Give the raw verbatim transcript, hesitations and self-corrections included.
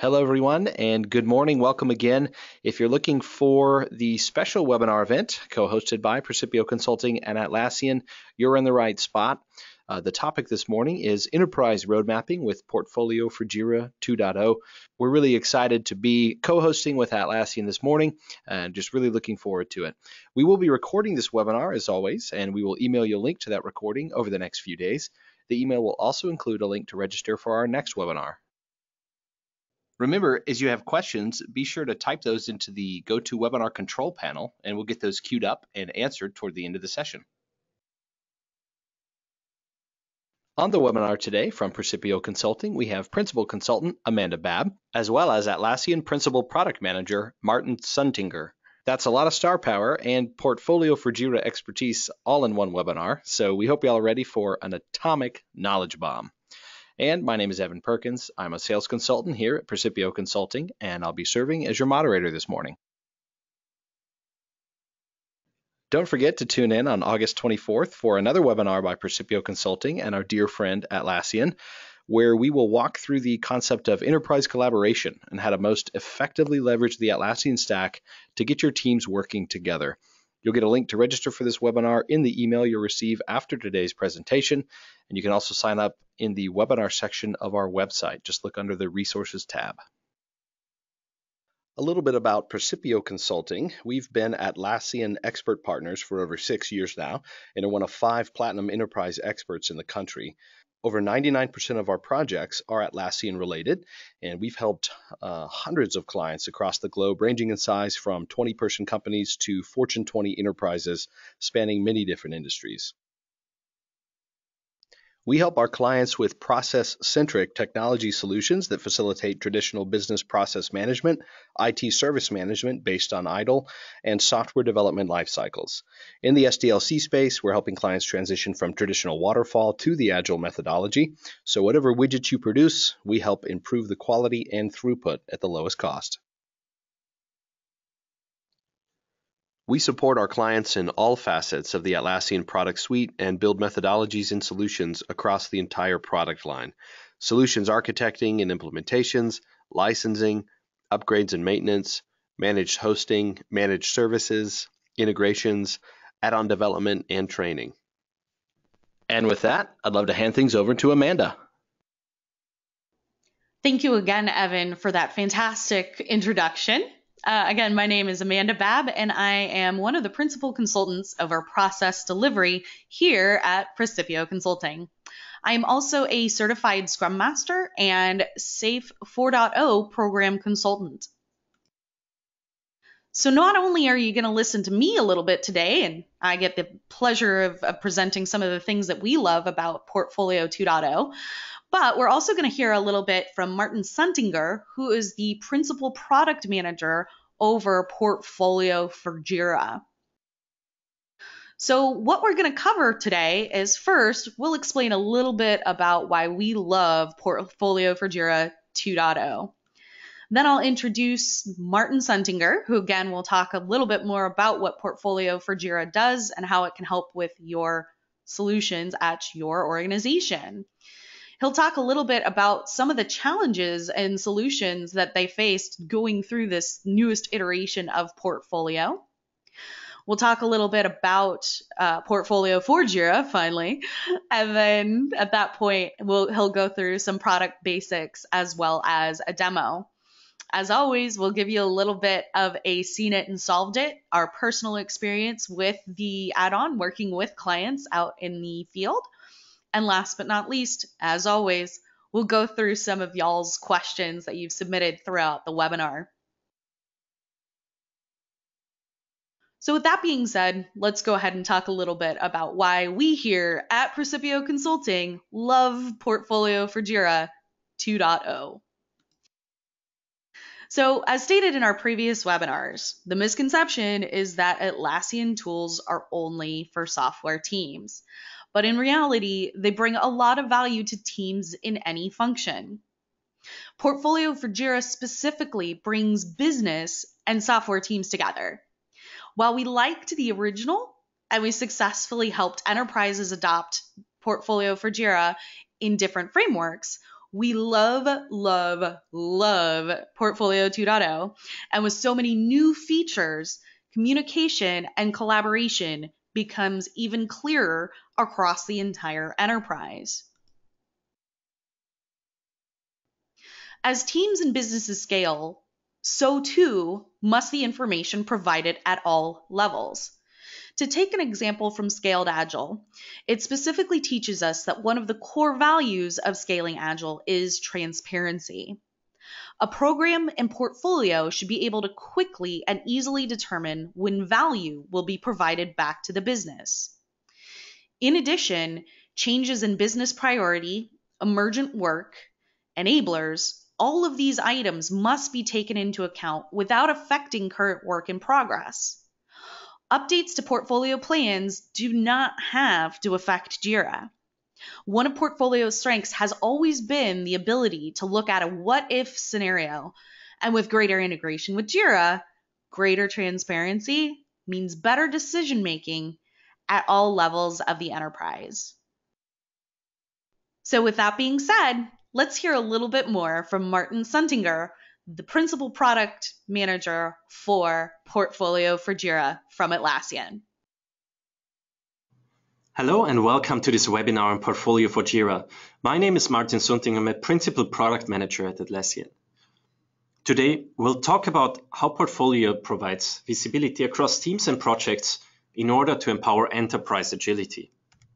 Hello everyone and good morning. Welcome again. If you're looking for the special webinar event co-hosted by Praecipio Consulting and Atlassian, you're in the right spot. Uh, the topic this morning is Enterprise Road Mapping with Portfolio for Jira two point oh. We're really excited to be co-hosting with Atlassian this morning and just really looking forward to it. We will be recording this webinar as always, and we will email you a link to that recording over the next few days. The email will also include a link to register for our next webinar. Remember, as you have questions, be sure to type those into the GoToWebinar control panel, and we'll get those queued up and answered toward the end of the session. On the webinar today from Praecipio Consulting, we have Principal Consultant Amanda Babb, as well as Atlassian Principal Product Manager Martin Suntinger. That's a lot of star power and Portfolio for Jira expertise all in one webinar, so we hope y'all are ready for an atomic knowledge bomb. And my name is Evan Perkins. I'm a sales consultant here at Praecipio Consulting, and I'll be serving as your moderator this morning. Don't forget to tune in on August twenty-fourth for another webinar by Praecipio Consulting and our dear friend Atlassian, where we will walk through the concept of enterprise collaboration and how to most effectively leverage the Atlassian stack to get your teams working together. You'll get a link to register for this webinar in the email you'll receive after today's presentation, and you can also sign up in the webinar section of our website. Just look under the resources tab. A little bit about Praecipio Consulting. We've been Atlassian expert partners for over six years now, and are one of five platinum enterprise experts in the country. Over ninety-nine percent of our projects are Atlassian related, and we've helped uh, hundreds of clients across the globe, ranging in size from twenty person companies to Fortune twenty enterprises, spanning many different industries. We help our clients with process-centric technology solutions that facilitate traditional business process management, I T service management based on I T I L, and software development life cycles. In the S D L C space, we're helping clients transition from traditional waterfall to the Agile methodology. So whatever widgets you produce, we help improve the quality and throughput at the lowest cost. We support our clients in all facets of the Atlassian product suite and build methodologies and solutions across the entire product line. Solutions architecting and implementations, licensing, upgrades and maintenance, managed hosting, managed services, integrations, add-on development, and training. And with that, I'd love to hand things over to Amanda. Thank you again, Evan, for that fantastic introduction. Uh, again, my name is Amanda Babb, and I am one of the principal consultants of our process delivery here at Praecipio Consulting. I am also a certified Scrum Master and SAFe four point oh program consultant. So not only are you going to listen to me a little bit today, and I get the pleasure of, of presenting some of the things that we love about Portfolio two point oh, but we're also going to hear a little bit from Martin Suntinger, who is the Principal Product Manager over Portfolio for Jira. So what we're going to cover today is, first, we'll explain a little bit about why we love Portfolio for Jira two point oh. Then I'll introduce Martin Suntinger, who again will talk a little bit more about what Portfolio for Jira does and how it can help with your solutions at your organization. He'll talk a little bit about some of the challenges and solutions that they faced going through this newest iteration of Portfolio. We'll talk a little bit about uh, Portfolio for Jira, finally, and then at that point, we'll, he'll go through some product basics as well as a demo. As always, we'll give you a little bit of a seen it and solved it, our personal experience with the add-on, working with clients out in the field. And last but not least, as always, we'll go through some of y'all's questions that you've submitted throughout the webinar. So with that being said, let's go ahead and talk a little bit about why we here at Praecipio Consulting love Portfolio for Jira two point oh. So as stated in our previous webinars, the misconception is that Atlassian tools are only for software teams. But in reality, they bring a lot of value to teams in any function. Portfolio for Jira specifically brings business and software teams together. While we liked the original, and we successfully helped enterprises adopt Portfolio for Jira in different frameworks, We love, love, love Portfolio two point oh, and with so many new features, communication and collaboration becomes even clearer across the entire enterprise. As teams and businesses scale, so too must the information provided at all levels. To take an example from Scaled Agile, it specifically teaches us that one of the core values of scaling Agile is transparency. A program and portfolio should be able to quickly and easily determine when value will be provided back to the business. In addition, changes in business priority, emergent work, enablers, all of these items must be taken into account without affecting current work in progress. Updates to portfolio plans do not have to affect Jira. One of Portfolio's strengths has always been the ability to look at a what-if scenario, and with greater integration with Jira, greater transparency means better decision-making at all levels of the enterprise. So with that being said, let's hear a little bit more from Martin Suntinger, the Principal Product Manager for Portfolio for Jira from Atlassian. Hello and welcome to this webinar on Portfolio for Jira. My name is Martin Suntinger. I'm a Principal Product Manager at Atlassian. Today, we'll talk about how Portfolio provides visibility across teams and projects in order to empower enterprise agility.